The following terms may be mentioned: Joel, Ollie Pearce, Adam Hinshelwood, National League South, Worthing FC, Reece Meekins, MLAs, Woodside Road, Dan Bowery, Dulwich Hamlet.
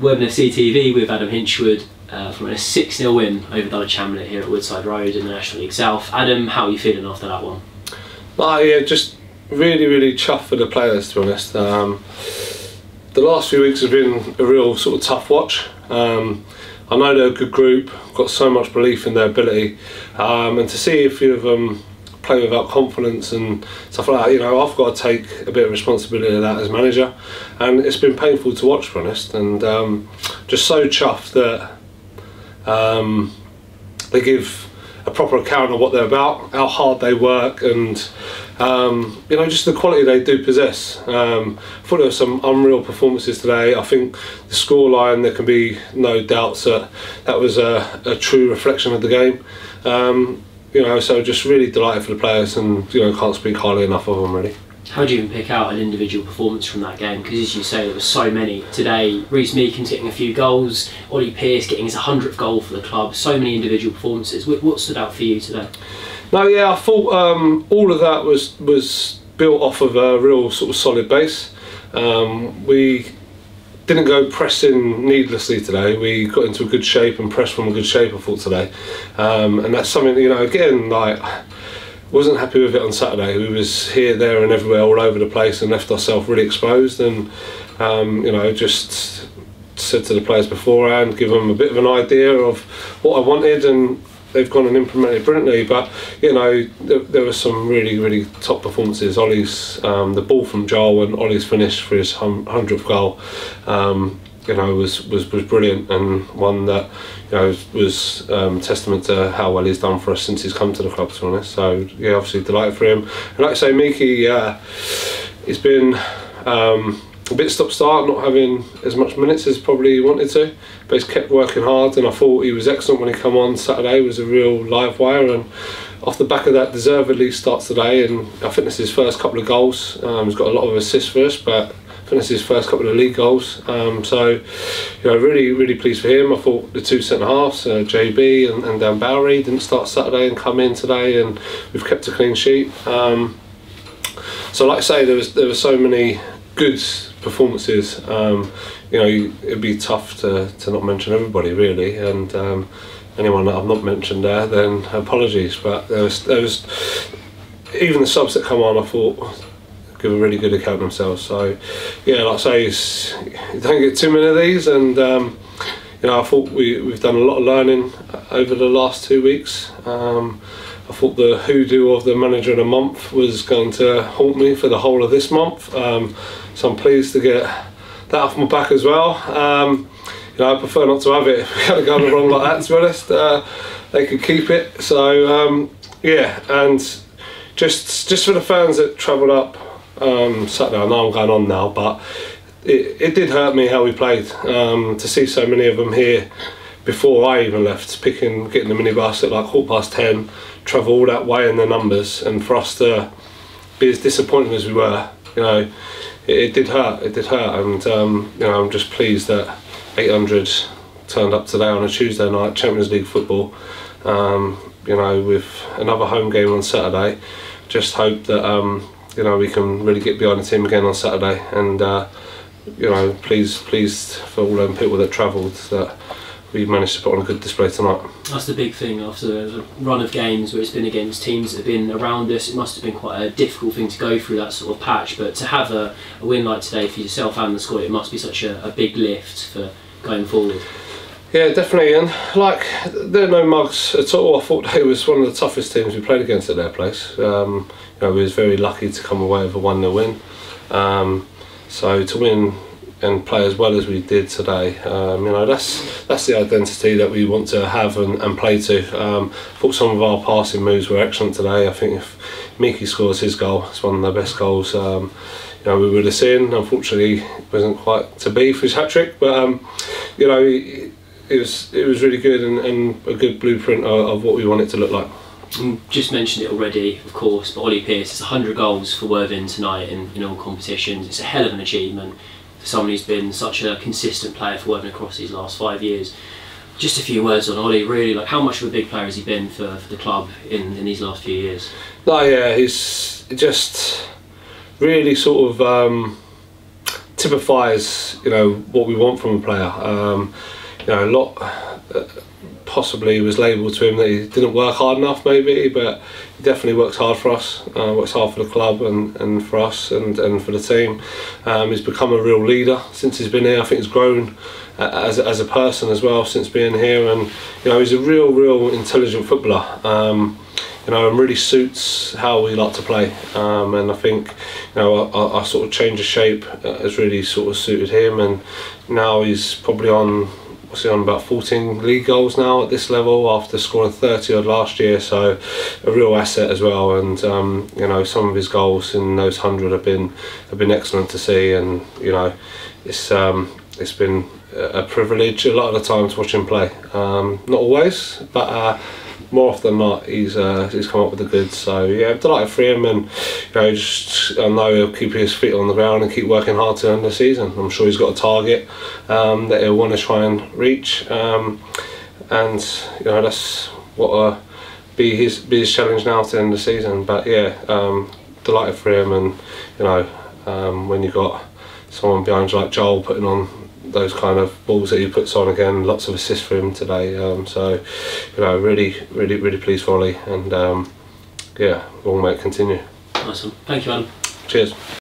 Worthing FC TV with Adam Hinshelwood from a 6-0 win over Dulwich Hamlet here at Woodside Road in the National League South. Adam, how are you feeling after that one? Well, yeah, just really chuffed for the players, to be honest. The last few weeks have been a real sort of tough watch. I know they're a good group, got so much belief in their ability, and to see a few of them play without confidence and stuff like that, you know, I've got to take a bit of responsibility of that as manager, and it's been painful to watch, to be honest. And just so chuffed that they give a proper account of what they're about, how hard they work, and you know, just the quality they do possess. I thought there were some unreal performances today. I think the scoreline, there can be no doubts that that was a true reflection of the game. You know, so just really delighted for the players, and you know, can't speak highly enough of them, really. How do you even pick out an individual performance from that game? Because as you say, there were so many today. Reece Meekins getting a few goals, Ollie Pearce getting his 100th goal for the club, so many individual performances. What stood out for you today? No, yeah, I thought all of that was built off of a real sort of solid base. We didn't go pressing needlessly today. We got into a good shape and pressed from a good shape, I thought, today. And that's something, you know, again, like, wasn't happy with it on Saturday. We was here, there and everywhere, all over the place, and left ourselves really exposed. And you know, just said to the players beforehand, give them a bit of an idea of what I wanted, and they've gone and implemented brilliantly. But you know, there were some really top performances. Ollie's the ball from Joel and Ollie's finish for his 100th goal, you know, was brilliant, and one that, you know, was testament to how well he's done for us since he's come to the club, to be honest. So yeah, obviously delighted for him. And like I say, Miki, he's been a bit stop-start, not having as much minutes as probably he wanted to, but he's kept working hard, and I thought he was excellent when he came on Saturday. He was a real live wire, and off the back of that, deservedly starts today, and I think this is his first couple of goals. He's got a lot of assists for us, but this is his first couple of league goals, so you know, really pleased for him. I thought the two centre halves, JB and Dan Bowery, didn't start Saturday and come in today, and we've kept a clean sheet. So like I say, there were so many good performances. You know, it'd be tough to not mention everybody, really, and anyone that I've not mentioned there, then apologies. But there was even the subs that come on, I thought, give a really good account of themselves. So yeah, like I say, you don't get too many of these, and you know, I thought we've done a lot of learning over the last 2 weeks. I thought the hoodoo of the manager of the month was going to haunt me for the whole of this month, so I'm pleased to get that off my back as well. You know, I prefer not to have it if we're going to go wrong like that, to be honest. They could keep it. So yeah, and just for the fans that travelled up Saturday, I know I'm going on now, but it did hurt me how we played. To see so many of them here before I even left, getting the minibus at like 10:15, travel all that way in the numbers, and for us to be as disappointed as we were, you know, it did hurt. It did hurt, and you know, I'm just pleased that 800 turned up today on a Tuesday night, Champions League football. You know, with another home game on Saturday, just hope that you know, we can really get behind the team again on Saturday, and you know, pleased for all them people that travelled that we managed to put on a good display tonight. That's the big thing. After the run of games where it's been against teams that have been around us, it must have been quite a difficult thing to go through, that sort of patch. But to have a win like today for yourself and the squad, it must be such a big lift for going forward. Yeah, definitely, and like, there are no mugs at all. I thought they was one of the toughest teams we played against at their place. You know, we was very lucky to come away with a 1-0 win. So to win and play as well as we did today, you know, that's the identity that we want to have and play to. I thought some of our passing moves were excellent today. I think if Miki scores his goal, it's one of the best goals you know, we would have seen. Unfortunately, it wasn't quite to be for his hat-trick, but you know, it was really good, and a good blueprint of what we want it to look like. You just mentioned it already, of course, but Ollie Pearce, it's 100 goals for Worthing tonight in all competitions. It's a hell of an achievement for someone who's been such a consistent player for Worthing across these last 5 years. Just a few words on Ollie, really, like, how much of a big player has he been for the club in these last few years? No, yeah, he's just really sort of typifies, you know, what we want from a player. You know, a lot possibly was labelled to him that he didn't work hard enough, maybe, but he definitely works hard for us. Works hard for the club and for us and for the team. He's become a real leader since he's been here. I think he's grown as a person as well since being here, and you know, he's a real intelligent footballer. You know, and really suits how we like to play. And I think, you know, our sort of change of shape has really sort of suited him. And now he's probably on, what's he on, about 14 league goals now at this level after scoring 30 odd last year. So a real asset as well. And you know, some of his goals in those 100 have been excellent to see. And you know, it's been a privilege a lot of the time to watch him play. Not always, but. More often than not, he's come up with the goods. So yeah, I'm delighted for him, and you know, just, I know he'll keep his feet on the ground and keep working hard to end the season. I'm sure he's got a target that he'll want to try and reach, and you know, that's what be his challenge now to end the season. But yeah, delighted for him, and you know, when you've got someone behind you like Joel putting on those kind of balls that he puts on, again, lots of assists for him today. So, you know, really pleased for Ollie, and yeah, long may it continue. Awesome. Thank you, Adam. Cheers.